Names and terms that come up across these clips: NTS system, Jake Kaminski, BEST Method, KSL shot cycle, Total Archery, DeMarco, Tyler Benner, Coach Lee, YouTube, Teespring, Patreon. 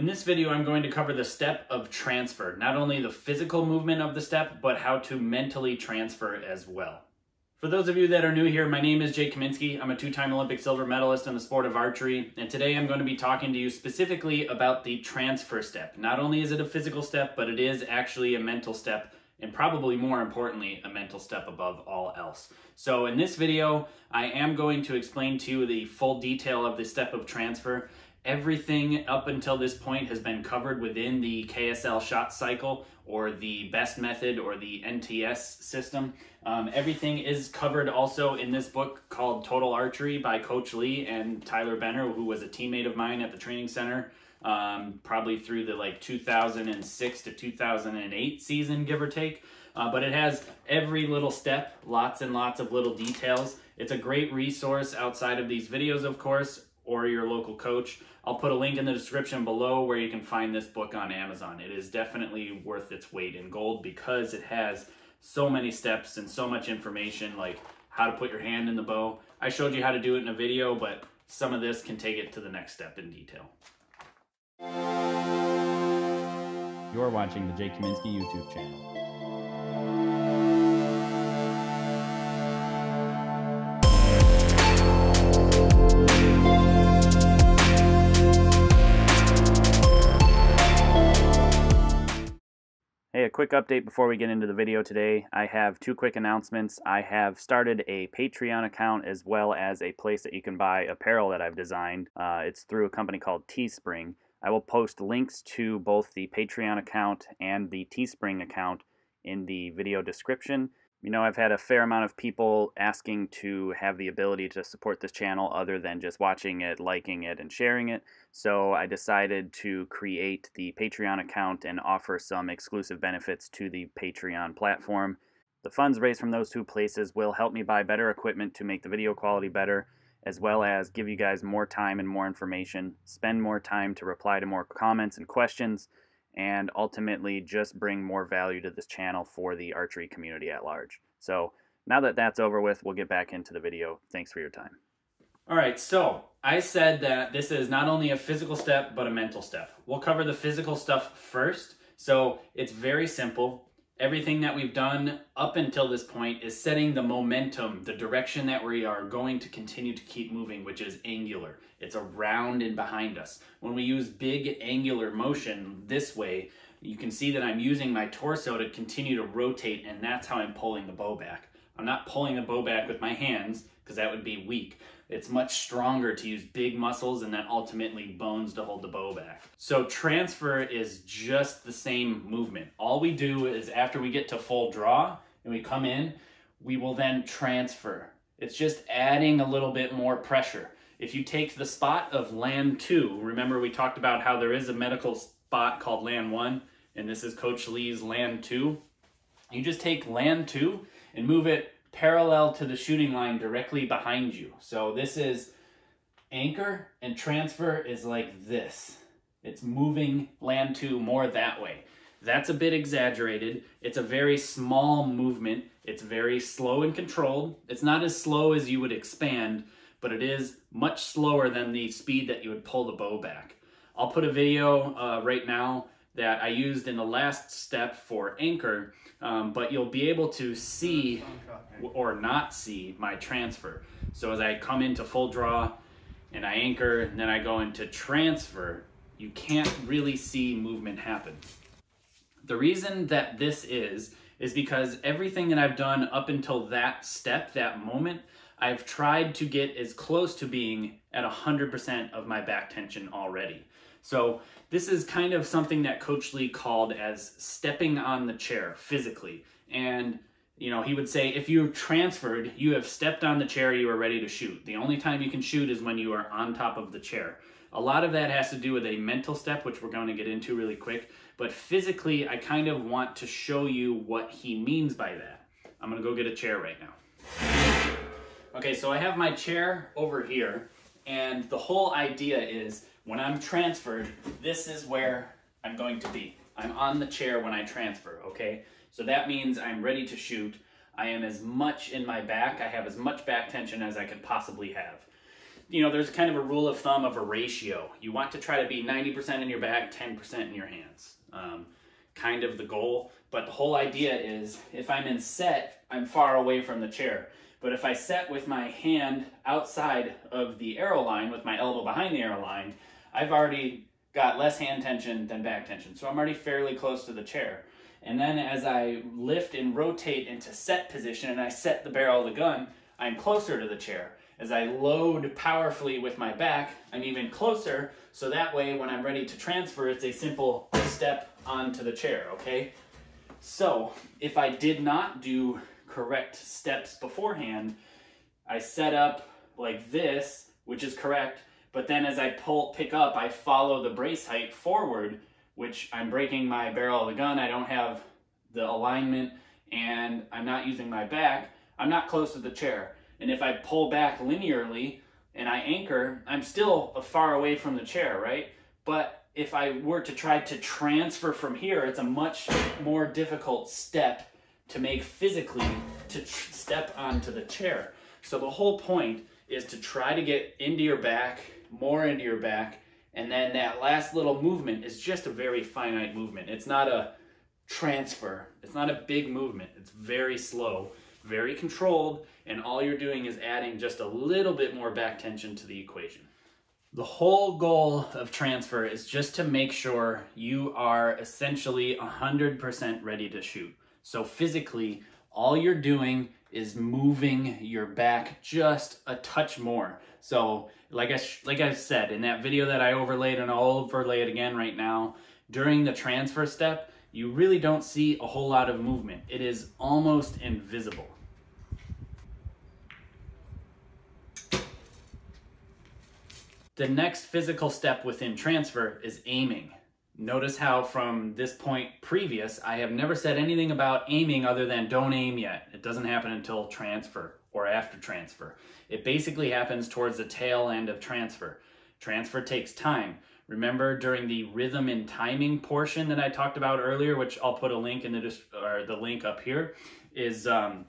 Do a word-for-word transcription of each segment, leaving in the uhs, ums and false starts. In this video, I'm going to cover the step of transfer, not only the physical movement of the step, but how to mentally transfer as well. For those of you that are new here, my name is Jake Kaminski. I'm a two-time Olympic silver medalist in the sport of archery, and today I'm going to be talking to you specifically about the transfer step. Not only is it a physical step, but it is actually a mental step, and probably more importantly, a mental step above all else. So in this video, I am going to explain to you the full detail of the step of transfer. Everything up until this point has been covered within the K S L shot cycle, or the best method, or the N T S system. Um, everything is covered also in this book called Total Archery by Coach Lee and Tyler Benner, who was a teammate of mine at the training center, um, probably through the like two thousand six to two thousand eight season, give or take. Uh, but it has every little step, lots and lots of little details. It's a great resource outside of these videos, of course, or your local coach. I'll put a link in the description below where you can find this book on Amazon. It is definitely worth its weight in gold because it has so many steps and so much information, like how to put your hand in the bow. I showed you how to do it in a video, but some of this can take it to the next step in detail. You're watching the Jake Kaminski YouTube channel. Hey, a quick update before we get into the video today. I have two quick announcements. I have started a Patreon account as well as a place that you can buy apparel that I've designed. Uh, it's through a company called Teespring. I will post links to both the Patreon account and the Teespring account in the video description. You know, I've had a fair amount of people asking to have the ability to support this channel other than just watching it, liking it, and sharing it. So I decided to create the Patreon account and offer some exclusive benefits to the Patreon platform. The funds raised from those two places will help me buy better equipment to make the video quality better, as well as give you guys more time and more information, spend more time to reply to more comments and questions, and ultimately just bring more value to this channel for the archery community at large. So now that that's over with, we'll get back into the video. Thanks for your time. All right, so I said that this is not only a physical step, but a mental step. We'll cover the physical stuff first. So it's very simple. Everything that we've done up until this point is setting the momentum, the direction that we are going to continue to keep moving, which is angular. It's around and behind us. When we use big angular motion this way, you can see that I'm using my torso to continue to rotate, and that's how I'm pulling the bow back. I'm not pulling the bow back with my hands because that would be weak. It's much stronger to use big muscles and then ultimately bones to hold the bow back. So transfer is just the same movement. All we do is after we get to full draw and we come in, we will then transfer. It's just adding a little bit more pressure. If you take the spot of land two, remember we talked about how there is a medical spot called land one, and this is Coach Lee's land two. You just take land two and move it parallel to the shooting line directly behind you. So this is anchor, and transfer is like this. It's moving land two more that way. That's a bit exaggerated. It's a very small movement. It's very slow and controlled. It's not as slow as you would expand, but it is much slower than the speed that you would pull the bow back. I'll put a video uh, right now that I used in the last step for anchor, um, but you'll be able to see or not see my transfer. So as I come into full draw and I anchor and then I go into transfer, you can't really see movement happen. The reason that this is, is because everything that I've done up until that step, that moment, I've tried to get as close to being at one hundred percent of my back tension already. So this is kind of something that Coach Lee called as stepping on the chair physically. And, you know, he would say, if you transferred, you have stepped on the chair, you are ready to shoot. The only time you can shoot is when you are on top of the chair. A lot of that has to do with a mental step, which we're going to get into really quick. But physically, I kind of want to show you what he means by that. I'm going to go get a chair right now. Okay, so I have my chair over here. And the whole idea is, when I'm transferred, this is where I'm going to be. I'm on the chair when I transfer, okay? So that means I'm ready to shoot. I am as much in my back. I have as much back tension as I could possibly have. you know, there's kind of a rule of thumb of a ratio. You want to try to be ninety percent in your bag, ten percent in your hands. Um, kind of the goal, but the whole idea is if I'm in set, I'm far away from the chair. But if I set with my hand outside of the arrow line, with my elbow behind the arrow line, I've already got less hand tension than back tension. So I'm already fairly close to the chair. And then as I lift and rotate into set position and I set the barrel of the gun, I'm closer to the chair. As I load powerfully with my back, I'm even closer. So that way when I'm ready to transfer, it's a simple step onto the chair, okay? So if I did not do correct steps beforehand, I set up like this, which is correct, but then as I pull, pick up, I follow the brace height forward, which I'm breaking my barrel of the gun, I don't have the alignment, and I'm not using my back, I'm not close to the chair. And if I pull back linearly and I anchor, I'm still far away from the chair, right? But if I were to try to transfer from here, it's a much more difficult step to make physically to step onto the chair. So the whole point is to try to get into your back, more into your back, and then that last little movement is just a very finite movement. It's not a transfer. It's not a big movement. It's very slow, very controlled, and all you're doing is adding just a little bit more back tension to the equation. The whole goal of transfer is just to make sure you are essentially one hundred percent ready to shoot. So physically, all you're doing is moving your back just a touch more. So like I, sh like I said, in that video that I overlaid, and I'll overlay it again right now, during the transfer step, you really don't see a whole lot of movement. It is almost invisible. The next physical step within transfer is aiming. Notice how from this point previous, I have never said anything about aiming other than don't aim yet. It doesn't happen until transfer or after transfer. It basically happens towards the tail end of transfer. Transfer takes time. Remember during the rhythm and timing portion that I talked about earlier, which I'll put a link in the, or the link up here, is um,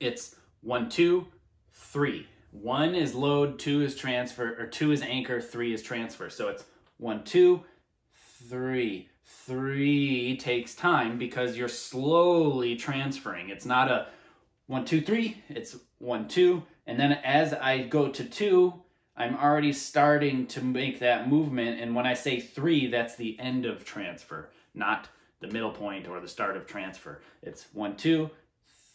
it's one, two, three. One is load, two is transfer, or two is anchor, three is transfer. So it's one, two, three. Three takes time because you're slowly transferring. It's not a one, two, three, it's one, two. And then as I go to two, I'm already starting to make that movement. And when I say three, that's the end of transfer, not the middle point or the start of transfer. It's one, two,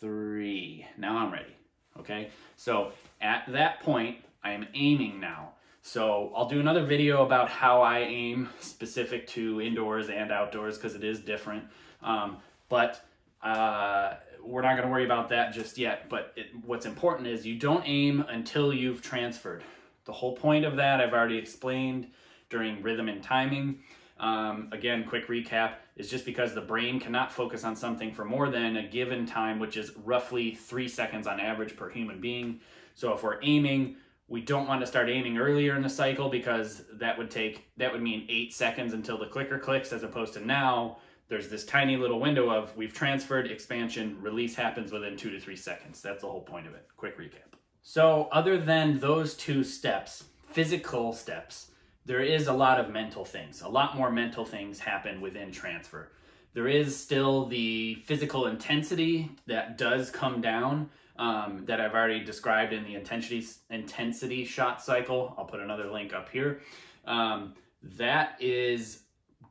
three. Now I'm ready, okay? So at that point, I am aiming now. So I'll do another video about how I aim specific to indoors and outdoors because it is different. Um, but uh, we're not going to worry about that just yet. But it, what's important is you don't aim until you've transferred. The whole point of that I've already explained during rhythm and timing. Um, again, quick recap is just because the brain cannot focus on something for more than a given time, which is roughly three seconds on average per human being. So if we're aiming, we don't want to start aiming earlier in the cycle because that would take, that would mean eight seconds until the clicker clicks, as opposed to now there's this tiny little window of we've transferred, expansion, release happens within two to three seconds. That's the whole point of it. Quick recap. So other than those two steps, physical steps, there is a lot of mental things. A lot more mental things happen within transfer. There is still the physical intensity that does come down, Um, that I've already described in the intensity, intensity shot cycle. I'll put another link up here. Um, that is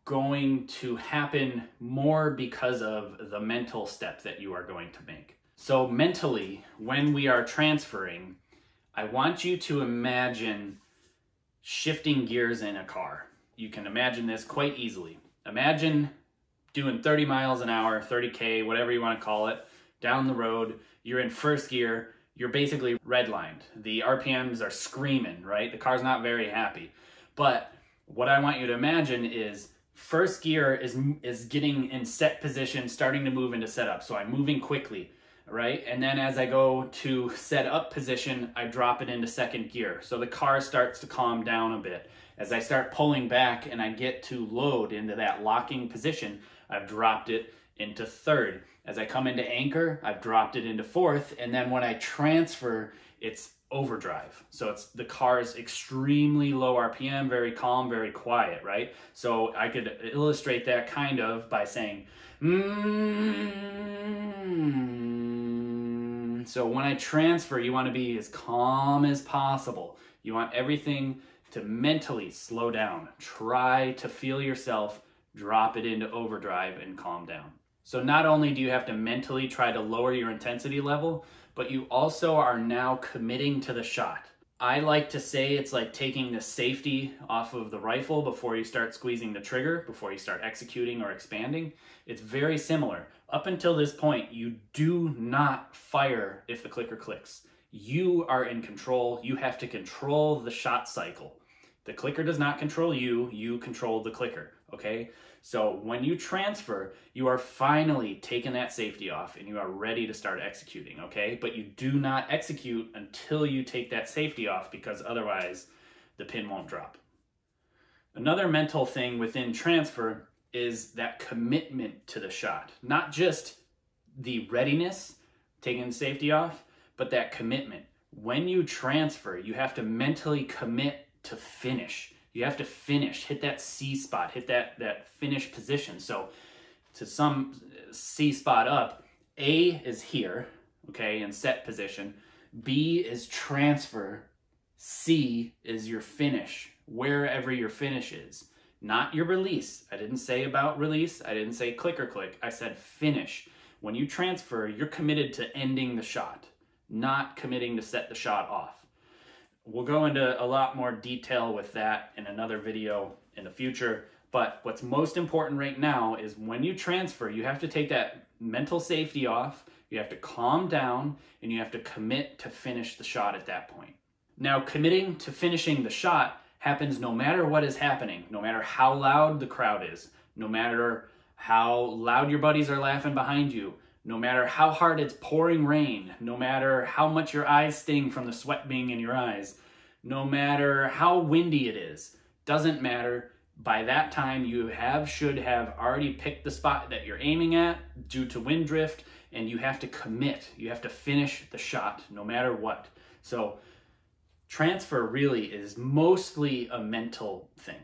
going to happen more because of the mental step that you are going to make. So mentally, when we are transferring, I want you to imagine shifting gears in a car. You can imagine this quite easily. Imagine doing thirty miles an hour, thirty K, whatever you want to call it, down the road. You're in first gear, you're basically redlined. The R P Ms are screaming, right? The car's not very happy. But what I want you to imagine is first gear is, is getting in set position, starting to move into setup. So I'm moving quickly, right? And then as I go to set up position, I drop it into second gear. So the car starts to calm down a bit. As I start pulling back and I get to load into that locking position, I've dropped it into third. As I come into anchor, I've dropped it into fourth, and then when I transfer, it's overdrive. So it's, the car is extremely low R P M, very calm, very quiet, right? So I could illustrate that kind of by saying, mm. So when I transfer, you want to be as calm as possible. You want everything to mentally slow down. Try to feel yourself drop it into overdrive and calm down. So not only do you have to mentally try to lower your intensity level, but you also are now committing to the shot. I like to say it's like taking the safety off of the rifle before you start squeezing the trigger, before you start executing or expanding. It's very similar. Up until this point, you do not fire if the clicker clicks. You are in control. You have to control the shot cycle. The clicker does not control you, you control the clicker, okay? So when you transfer, you are finally taking that safety off and you are ready to start executing, okay? But you do not execute until you take that safety off, because otherwise the pin won't drop. Another mental thing within transfer is that commitment to the shot. Not just the readiness, taking the safety off, but that commitment. When you transfer, you have to mentally commit to finish. You have to finish, hit that C spot, hit that, that finish position. So to some C spot up, A is here, okay, in set position. B is transfer. C is your finish, wherever your finish is. Not your release. I didn't say about release. I didn't say click or click. I said finish. When you transfer, you're committed to ending the shot, not committing to set the shot off. We'll go into a lot more detail with that in another video in the future, but what's most important right now is when you transfer, you have to take that mental safety off, you have to calm down, and you have to commit to finish the shot at that point. Now, committing to finishing the shot happens no matter what is happening, no matter how loud the crowd is, no matter how loud your buddies are laughing behind you, no matter how hard it's pouring rain, no matter how much your eyes sting from the sweat being in your eyes, no matter how windy it is, doesn't matter. By that time, you have, should have already picked the spot that you're aiming at due to wind drift, and you have to commit. You have to finish the shot no matter what. So transfer really is mostly a mental thing.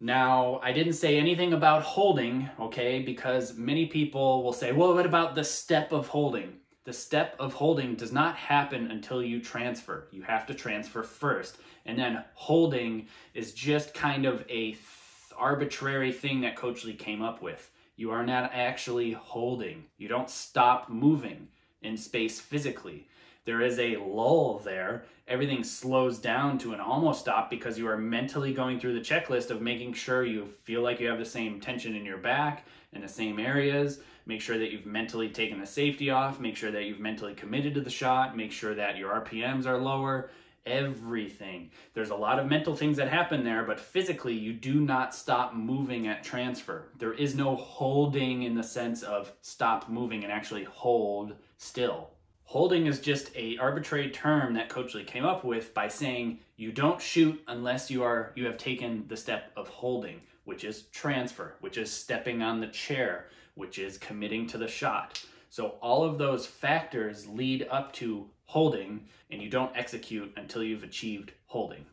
Now, I didn't say anything about holding, okay, because many people will say, well, what about the step of holding? The step of holding does not happen until you transfer. You have to transfer first, and then holding is just kind of a th- arbitrary thing that Coach Lee came up with. You are not actually holding. You don't stop moving in space physically. There is a lull there. Everything slows down to an almost stop because you are mentally going through the checklist of making sure you feel like you have the same tension in your back and the same areas. Make sure that you've mentally taken the safety off. Make sure that you've mentally committed to the shot. Make sure that your R P Ms are lower. Everything. There's a lot of mental things that happen there, but physically you do not stop moving at transfer. There is no holding in the sense of stop moving and actually hold still. Holding is just an arbitrary term that Coach Lee came up with by saying you don't shoot unless you are you have taken the step of holding, which is transfer, which is stepping on the chair, which is committing to the shot. So all of those factors lead up to holding, and you don't execute until you've achieved holding.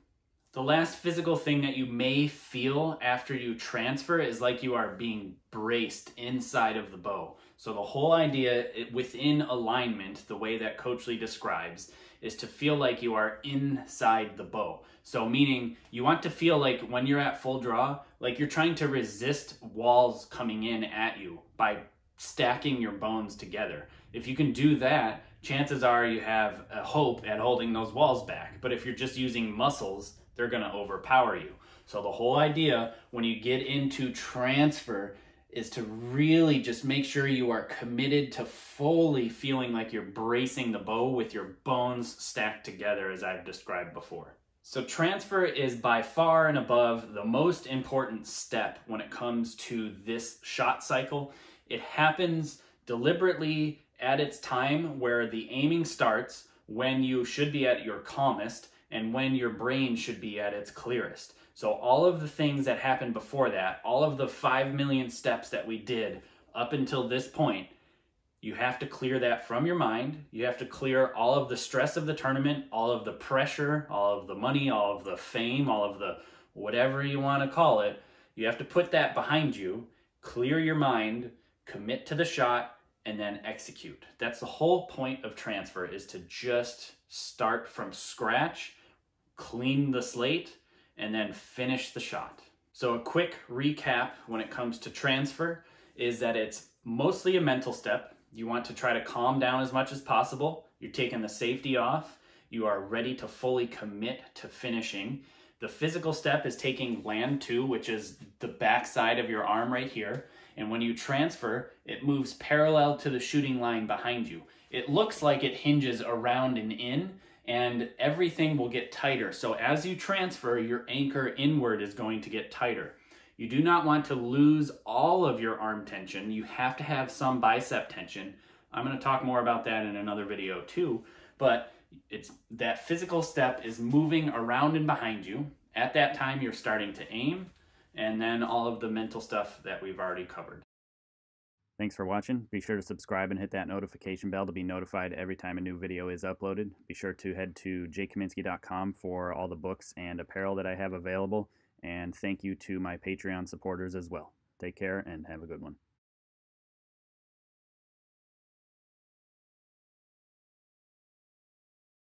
The last physical thing that you may feel after you transfer is like you are being braced inside of the bow. So the whole idea within alignment, the way that Coach Lee describes, is to feel like you are inside the bow. So meaning you want to feel like when you're at full draw, like you're trying to resist walls coming in at you by stacking your bones together. If you can do that, chances are you have a hope at holding those walls back. But if you're just using muscles, they're going to overpower you. So the whole idea when you get into transfer is to really just make sure you are committed to fully feeling like you're bracing the bow with your bones stacked together, as I've described before. So transfer is by far and above the most important step when it comes to this shot cycle. It happens deliberately at its time where the aiming starts, when you should be at your calmest, and when your brain should be at its clearest. So all of the things that happened before that, all of the five million steps that we did up until this point, You have to clear that from your mind. You have to clear all of the stress of the tournament, all of the pressure, all of the money, all of the fame, all of the whatever you want to call it. You have to put that behind you, clear your mind, commit to the shot, and then execute. That's the whole point of transfer, is to just start from scratch, clean the slate, and then finish the shot. So a quick recap when it comes to transfer is that it's mostly a mental step. You want to try to calm down as much as possible. You're taking the safety off. You are ready to fully commit to finishing. The physical step is taking land two, which is the backside of your arm right here. And when you transfer, it moves parallel to the shooting line behind you. It looks like it hinges around and in, and everything will get tighter. So as you transfer, your anchor inward is going to get tighter. You do not want to lose all of your arm tension. You have to have some bicep tension. I'm going to talk more about that in another video too, but it's that physical step is moving around and behind you. At that time, you're starting to aim, and then all of the mental stuff that we've already covered. Thanks for watching. Be sure to subscribe and hit that notification bell to be notified every time a new video is uploaded. Be sure to head to jake kaminski dot com for all the books and apparel that I have available. And thank you to my Patreon supporters as well. Take care and have a good one.